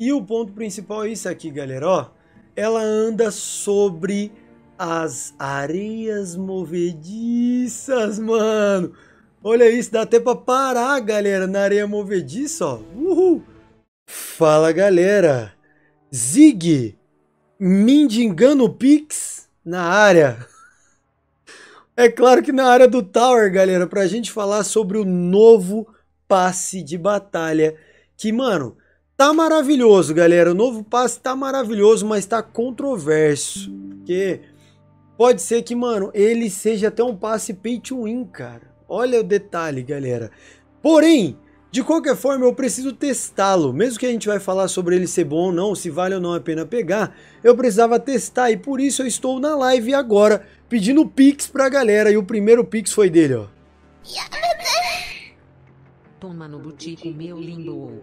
E o ponto principal é isso aqui, galera, ó. Ela anda sobre as areias movediças, mano. Olha isso, dá até pra parar, galera, na areia movediça, ó. Uhul. Fala, galera. Zig, mendigando Pix na área. É claro que na área do Tower, galera, pra gente falar sobre o novo passe de batalha. Que, mano, tá maravilhoso, galera. O novo passe tá maravilhoso, mas tá controverso. Porque pode ser que, mano, ele seja até um passe pay to win, cara. Olha o detalhe, galera. Porém, de qualquer forma, eu preciso testá-lo. Mesmo que a gente vai falar sobre ele ser bom ou não, se vale ou não a pena pegar, eu precisava testar e por isso eu estou na live agora pedindo pix pra galera. E o primeiro pix foi dele, ó. Toma no butico, meu lindo.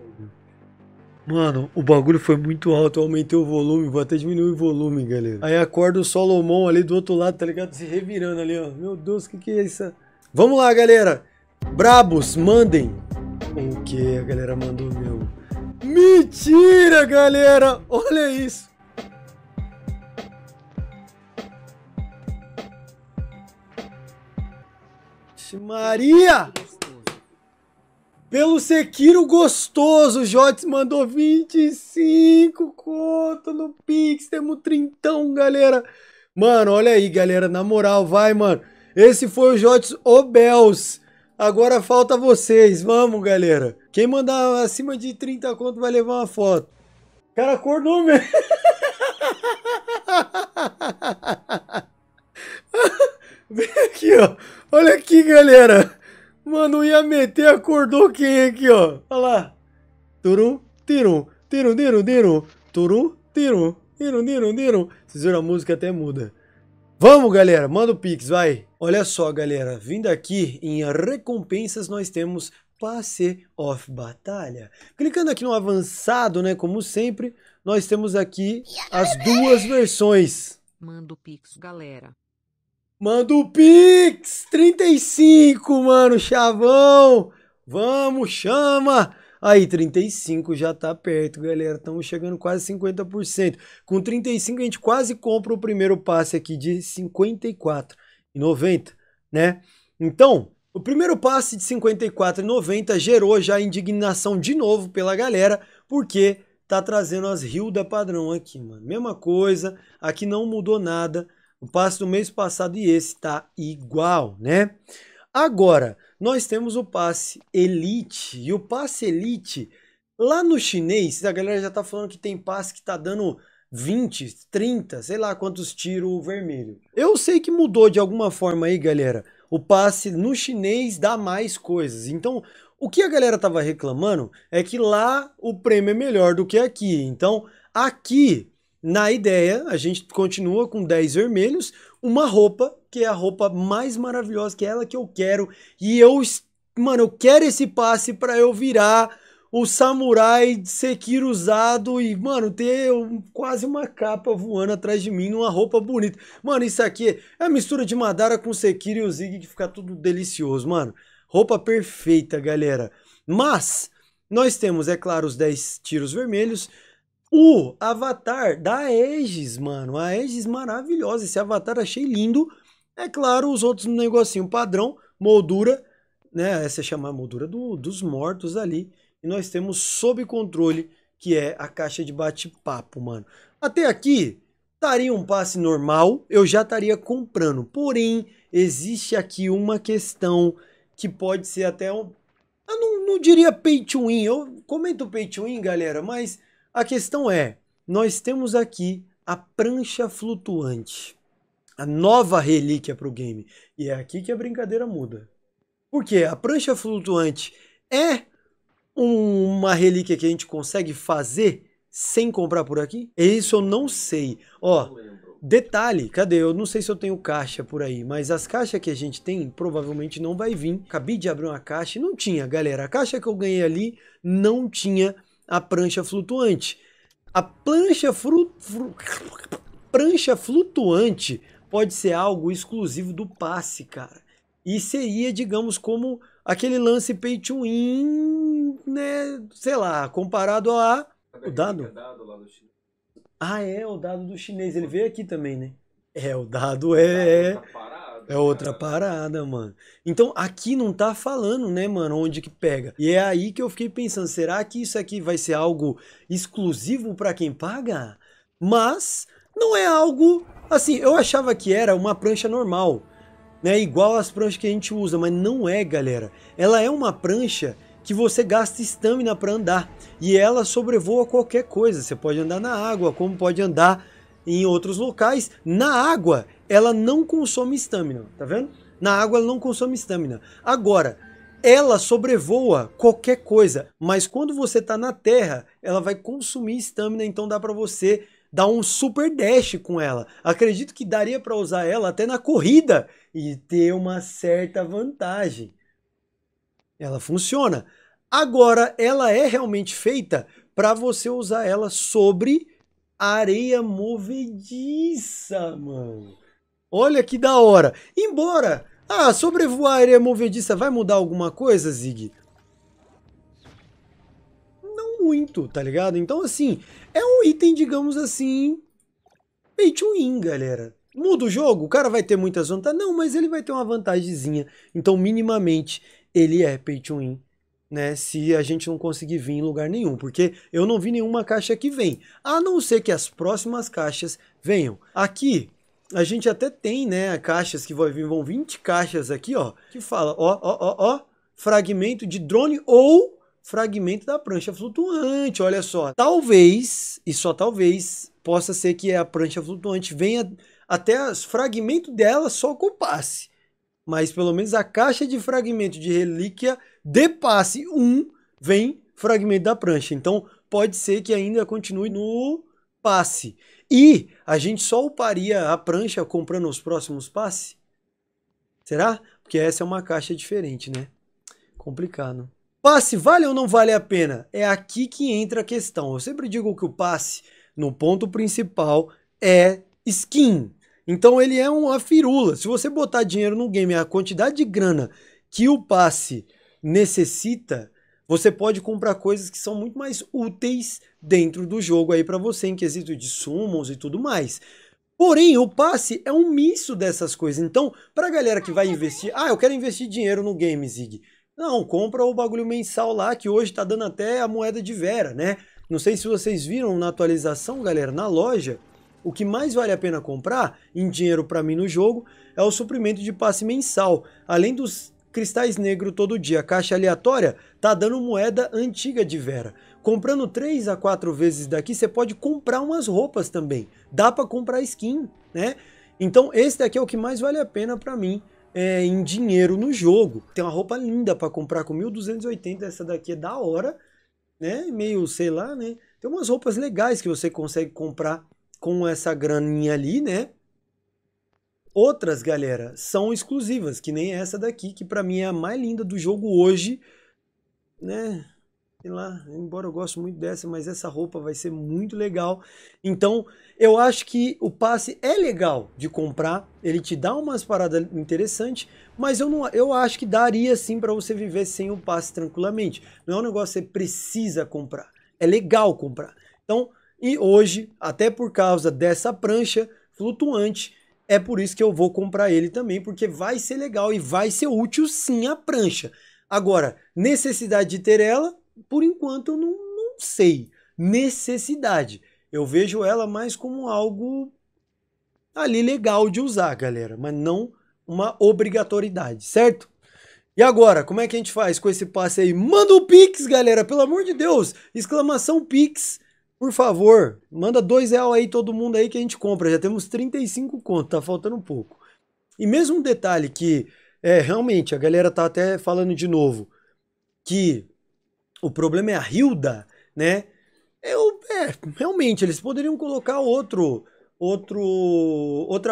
Mano, o bagulho foi muito alto, eu aumentei o volume, vou até diminuir o volume, galera. Aí acorda o Solomon ali do outro lado, tá ligado? Se revirando ali, ó. Meu Deus, o que é isso? Vamos lá, galera. Brabos, mandem. O que? A galera mandou meu. Mentira, galera! Olha isso! Maria! Pelo Sekiro gostoso, o Jotes mandou 25 conto no Pix, temos 30, galera. Mano, olha aí, galera, na moral, vai, mano. Esse foi o Jotes Obels. Agora falta vocês, vamos, galera. Quem mandar acima de 30 conto vai levar uma foto. O cara acordou mesmo. Vem aqui, ó. Olha aqui, galera. Mano, ia meter, acordou quem aqui, ó. Olha lá. Turu, tiru, tiru, tiru, tiru. Turu, tiru, tiru, tiru, tiru. Vocês viram, a música até muda. Vamos, galera, manda o Pix, vai. Olha só, galera, vindo aqui em recompensas nós temos passe of batalha. Clicando aqui no avançado, né, como sempre, nós temos aqui as duas versões. Manda o Pix, galera. Manda o Pix, 35, mano, chavão. Vamos, chama. Aí, 35 já tá perto, galera. Estamos chegando quase 50%. Com 35 a gente quase compra o primeiro passe aqui de 54,90, né? Então, o primeiro passe de 54,90 gerou já indignação de novo pela galera, porque tá trazendo as Hilda padrão aqui, mano. Mesma coisa, aqui não mudou nada. O passe do mês passado e esse tá igual, né? Agora, nós temos o passe Elite, e o passe Elite, lá no chinês, a galera já tá falando que tem passe que tá dando 20, 30, sei lá quantos tiros o vermelho. Eu sei que mudou de alguma forma aí, galera, o passe no chinês dá mais coisas, então o que a galera tava reclamando é que lá o prêmio é melhor do que aqui, então aqui, na ideia, a gente continua com 10 vermelhos, uma roupa, que é a roupa mais maravilhosa, que é ela que eu quero. E eu, mano, eu quero esse passe pra eu virar o samurai Sekiro usado e, mano, ter quase uma capa voando atrás de mim numa roupa bonita. Mano, isso aqui é a mistura de Madara com Sekiro e o Zig que fica tudo delicioso, mano. Roupa perfeita, galera. Mas, nós temos, é claro, os 10 tiros vermelhos. O avatar da Aegis, mano, a Aegis maravilhosa, esse avatar achei lindo, é claro, os outros no negocinho padrão, moldura, né, essa é chamada moldura dos mortos ali, e nós temos sob controle, que é a caixa de bate-papo, mano. Até aqui, estaria um passe normal, eu já estaria comprando, porém, existe aqui uma questão que pode ser até um, eu não diria pay to win, eu comento pay to win, galera, mas a questão é, nós temos aqui a prancha flutuante, a nova relíquia para o game. E é aqui que a brincadeira muda. Porque a prancha flutuante é uma relíquia que a gente consegue fazer sem comprar por aqui? Isso eu não sei. Ó, detalhe, cadê? Eu não sei se eu tenho caixa por aí, mas as caixas que a gente tem provavelmente não vai vir. Acabei de abrir uma caixa e não tinha, galera. A caixa que eu ganhei ali não tinha a prancha flutuante. A prancha flutuante pode ser algo exclusivo do passe, cara. E seria, digamos, como aquele lance pay to win, né? Sei lá, comparado a O dado? Ah, é, o dado do chinês. Ele veio aqui também, né? É, o dado é... É outra parada, mano. Então, aqui não tá falando, né, mano, onde que pega. E é aí que eu fiquei pensando, será que isso aqui vai ser algo exclusivo pra quem paga? Mas não é algo... Assim, eu achava que era uma prancha normal, né, igual as pranchas que a gente usa, mas não é, galera. Ela é uma prancha que você gasta estamina pra andar. E ela sobrevoa qualquer coisa. Você pode andar na água, como pode andar em outros locais. Na água... ela não consome estamina, tá vendo? Na água ela não consome estamina. Agora, ela sobrevoa qualquer coisa, mas quando você tá na terra, ela vai consumir estamina, então dá pra você dar um super dash com ela. Acredito que daria pra usar ela até na corrida e ter uma certa vantagem. Ela funciona. Agora, ela é realmente feita pra você usar ela sobre areia movediça, mano. Olha que da hora. Embora... Ah, sobrevoar a areia movediça vai mudar alguma coisa, Zig? Não muito, tá ligado? Então, assim, é um item, digamos assim, pay to win, galera. Muda o jogo? O cara vai ter muitas vantagens? Não, mas ele vai ter uma vantagemzinha. Então, minimamente, ele é pay to win, né? Se a gente não conseguir vir em lugar nenhum, porque eu não vi nenhuma caixa que vem, a não ser que as próximas caixas venham. Aqui, a gente até tem, né, caixas que vão 20 caixas aqui, ó, que fala, ó, ó, ó, ó, fragmento de drone ou fragmento da prancha flutuante, olha só. Talvez, e só talvez, possa ser que a prancha flutuante venha até os fragmentos dela só com passe. Mas pelo menos a caixa de fragmento de relíquia de passe 1 vem fragmento da prancha. Então pode ser que ainda continue no passe. E a gente só uparia a prancha comprando os próximos passes? Será? Porque essa é uma caixa diferente, né? Complicado. Passe vale ou não vale a pena? É aqui que entra a questão. Eu sempre digo que o passe no ponto principal é skin. Então ele é uma firula. Se você botar dinheiro no game, a quantidade de grana que o passe necessita, você pode comprar coisas que são muito mais úteis dentro do jogo aí para você, em quesito de summons e tudo mais. Porém, o passe é um misto dessas coisas. Então, para a galera que vai investir... Ah, eu quero investir dinheiro no game, Zig. Não, compra o bagulho mensal lá, que hoje tá dando até a moeda de Vera, né? Não sei se vocês viram na atualização, galera, na loja... O que mais vale a pena comprar, em dinheiro para mim no jogo, é o suprimento de passe mensal. Além dos cristais negros todo dia, a caixa aleatória tá dando moeda antiga de Vera. Comprando 3 a 4 vezes daqui, você pode comprar umas roupas também. Dá para comprar skin, né? Então esse daqui é o que mais vale a pena para mim, em dinheiro no jogo. Tem uma roupa linda para comprar com 1.280, essa daqui é da hora, né? Meio, sei lá, né? Tem umas roupas legais que você consegue comprar com essa graninha ali, né? Outras, galera, são exclusivas, que nem essa daqui, que pra mim é a mais linda do jogo hoje, né? Sei lá, embora eu goste muito dessa, mas essa roupa vai ser muito legal. Então, eu acho que o passe é legal de comprar, ele te dá umas paradas interessantes, mas eu acho que daria sim pra você viver sem o passe tranquilamente. Não é um negócio que você precisa comprar, é legal comprar. Então, e hoje, até por causa dessa prancha flutuante, é por isso que eu vou comprar ele também, porque vai ser legal e vai ser útil sim a prancha. Agora, necessidade de ter ela, por enquanto eu não sei. Necessidade. Eu vejo ela mais como algo ali legal de usar, galera, mas não uma obrigatoriedade, certo? E agora, como é que a gente faz com esse passe aí? Manda o Pix, galera, pelo amor de Deus! Exclamação Pix! Por favor, manda R$2 aí todo mundo aí que a gente compra. Já temos 35 conto, tá faltando um pouco. E mesmo um detalhe que, realmente, a galera tá até falando de novo, que o problema é a Hilda, né? Realmente, eles poderiam colocar outra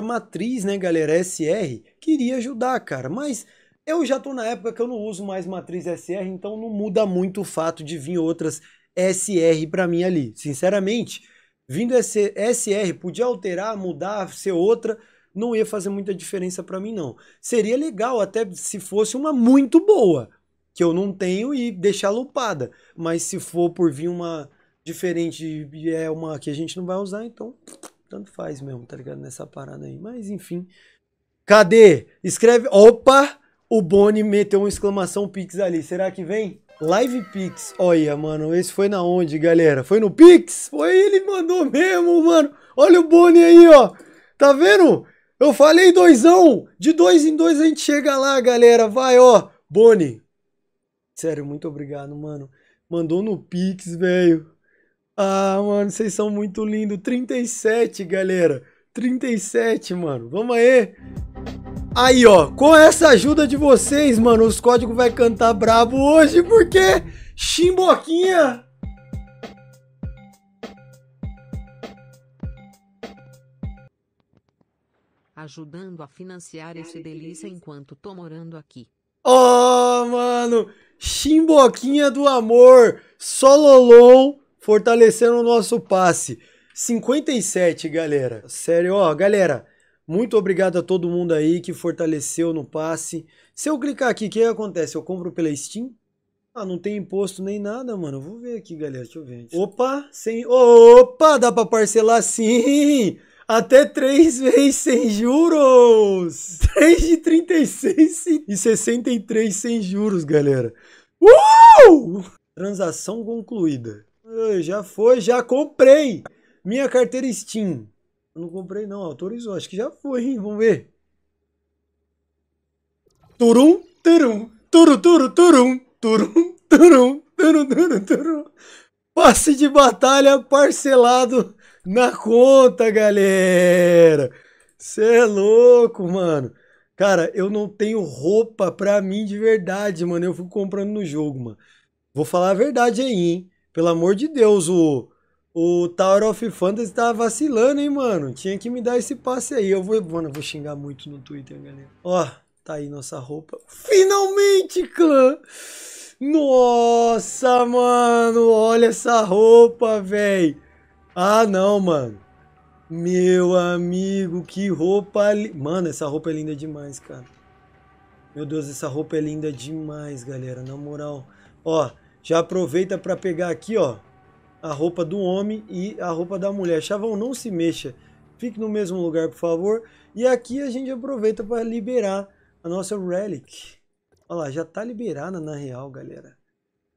matriz, né, galera? SR, que iria ajudar, cara. Mas eu já tô na época que eu não uso mais matriz SR, então não muda muito o fato de vir outras SR para mim ali, sinceramente, vindo esse SR, podia alterar, mudar, ser outra, não ia fazer muita diferença para mim não. Seria legal até se fosse uma muito boa, que eu não tenho e deixar lupada, mas se for por vir uma diferente e é uma que a gente não vai usar, então tanto faz mesmo, tá ligado? Nessa parada aí. Mas enfim. Cadê? Escreve. Opa! O Boni meteu uma exclamação Pix ali. Será que vem? Live Pix. Olha, mano, esse foi na onde, galera? Foi no Pix? Foi, ele mandou mesmo, mano. Olha o Boni aí, ó. Tá vendo? Eu falei doisão. De dois em dois a gente chega lá, galera. Vai, ó. Boni. Sério, muito obrigado, mano. Mandou no Pix, velho. Ah, mano, vocês são muito lindos. 37, galera. 37, mano. Vamos aí. Aí, ó, com essa ajuda de vocês, mano, os códigos vai cantar brabo hoje, porque Chimboquinha... Ajudando a financiar esse delícia enquanto tô morando aqui. Oh, mano, Chimboquinha do amor, Sololon, fortalecendo o nosso passe. 57, galera. Sério, ó, galera... Muito obrigado a todo mundo aí que fortaleceu no passe. Se eu clicar aqui, o que acontece? Eu compro pela Steam? Ah, não tem imposto nem nada, mano. Eu vou ver aqui, galera. Deixa eu ver. Opa, sem... Opa, dá pra parcelar sim! Até 3 vezes sem juros! 3 de 36 e 63 sem juros, galera. Transação concluída. Já foi, já comprei! Minha carteira Steam. Eu não comprei não, autorizou, acho que já foi, hein? Vamos ver. Turum, turum, turu, turu, turum, turum, turum, turum, turum, turum. Passe de batalha parcelado na conta, galera. Cê é louco, mano. Cara, eu não tenho roupa pra mim de verdade, mano. Eu fico comprando no jogo, mano. Vou falar a verdade aí, hein? Pelo amor de Deus, O Tower of Fantasy tá vacilando, hein, mano? Tinha que me dar esse passe aí. Eu vou... Mano, eu vou xingar muito no Twitter, galera. Ó, tá aí nossa roupa. Finalmente, clã! Nossa, mano! Olha essa roupa, velho! Ah, não, mano. Meu amigo, que roupa... Mano, essa roupa é linda demais, cara. Meu Deus, essa roupa é linda demais, galera. Na moral. Ó, já aproveita pra pegar aqui, ó. A roupa do homem e a roupa da mulher. Chavão, não se mexa. Fique no mesmo lugar, por favor. E aqui a gente aproveita para liberar a nossa Relic. Olha lá, já tá liberada na real, galera.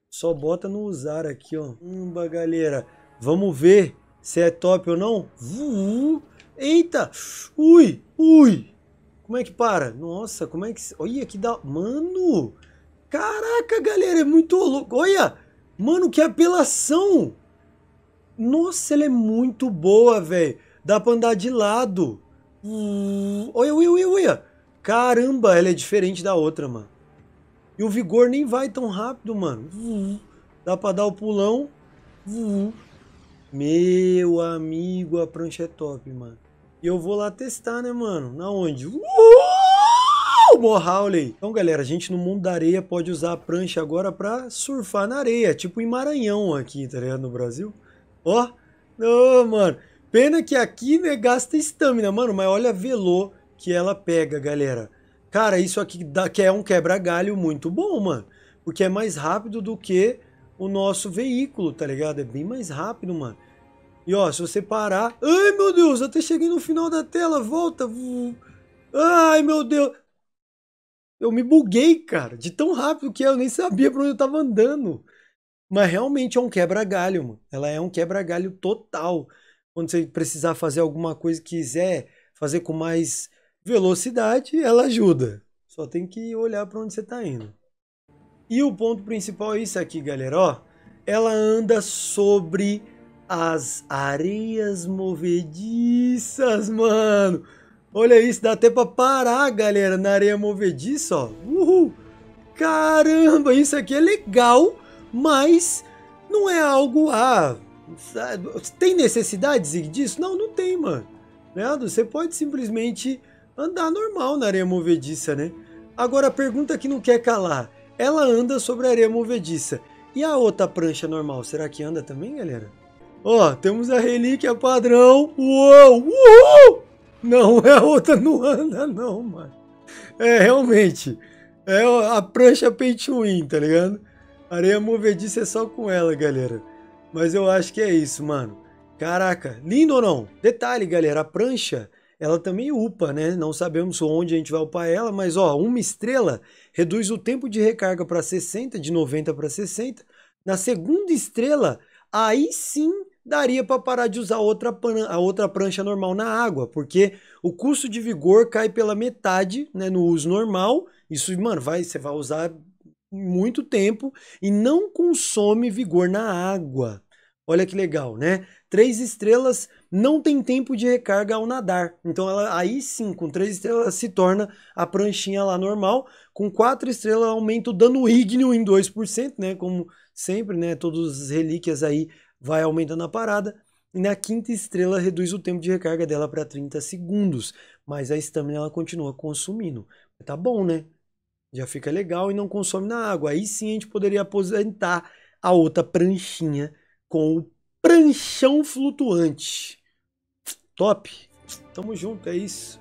Só bota no usar aqui, ó. Galera. Vamos ver se é top ou não. Eita! Ui! Ui! Como é que para? Nossa, como é que... Olha que da... Mano! Caraca, galera, é muito louco. Olha! Mano, que apelação! Nossa, ela é muito boa, velho. Dá pra andar de lado. Olha, olha, olha, olha. Caramba, ela é diferente da outra, mano. E o vigor nem vai tão rápido, mano. Dá pra dar o pulão. Meu amigo, a prancha é top, mano. E eu vou lá testar, né, mano? Na onde? Morrauley. Então, galera, a gente no mundo da areia pode usar a prancha agora pra surfar na areia. Tipo em Maranhão aqui, tá ligado? No Brasil. Ó, oh, mano, pena que aqui, né, gasta estamina, mano, mas olha a velô que ela pega, galera. Cara, isso aqui dá, que é um quebra-galho muito bom, mano, porque é mais rápido do que o nosso veículo, tá ligado? É bem mais rápido, mano. E ó, se você parar... Ai, meu Deus, até cheguei no final da tela, volta. Ai, meu Deus. Eu me buguei, cara, de tão rápido que eu nem sabia pra onde eu tava andando. Mas realmente é um quebra-galho, mano. Ela é um quebra-galho total. Quando você precisar fazer alguma coisa que quiser fazer com mais velocidade, ela ajuda. Só tem que olhar pra onde você tá indo. E o ponto principal é isso aqui, galera, ó. Ela anda sobre as areias movediças, mano. Olha isso, dá até pra parar, galera, na areia movediça, ó. Uhul! Caramba, isso aqui é legal, mas não é algo... Ah, tem necessidade disso? Não, não tem, mano. Você pode simplesmente andar normal na areia movediça, né? Agora, a pergunta que não quer calar. Ela anda sobre a areia movediça. E a outra prancha normal, será que anda também, galera? Ó, temos a relíquia padrão. Uou! Uhul! Não, a outra não anda não, mano. É, realmente. É a prancha pay to win, tá ligado? Areia movediça é só com ela, galera. Mas eu acho que é isso, mano. Caraca, lindo ou não? Detalhe, galera, a prancha, ela também upa, né? Não sabemos onde a gente vai upar ela, mas ó, uma estrela reduz o tempo de recarga para 60, de 90 para 60. Na segunda estrela, aí sim daria para parar de usar a outra prancha normal na água, porque o custo de vigor cai pela metade, né, no uso normal. Isso, mano, você vai usar muito tempo e não consome vigor na água. Olha que legal, né? 3 estrelas não tem tempo de recarga ao nadar. Então ela, aí sim, com 3 estrelas, ela se torna a pranchinha lá normal. Com 4 estrelas, aumenta o dano ígneo em 2%, né? Como sempre, né? Todas as relíquias aí vai aumentando a parada. E na 5ª estrela, reduz o tempo de recarga dela para 30 segundos. Mas a estamina ela continua consumindo. Tá bom, né? Já fica legal e não consome na água. Aí sim a gente poderia aposentar a outra pranchinha com o pranchão flutuante. Top! Tamo junto, é isso.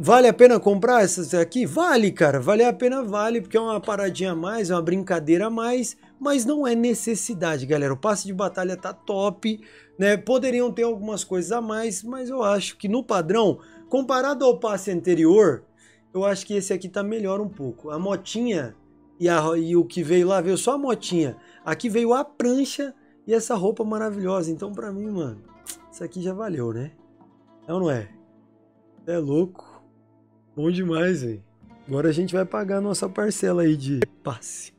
Vale a pena comprar essas aqui? Vale, cara. Vale a pena, vale, porque é uma paradinha a mais, é uma brincadeira a mais, mas não é necessidade, galera. O passe de batalha tá top, né? Poderiam ter algumas coisas a mais, mas eu acho que no padrão, comparado ao passe anterior, eu acho que esse aqui tá melhor um pouco. A motinha... E o que veio lá, veio só a motinha. Aqui veio a prancha e essa roupa maravilhosa. Então, pra mim, mano, isso aqui já valeu, né? É ou não é? É louco. Bom demais, velho. Agora a gente vai pagar a nossa parcela aí de passe.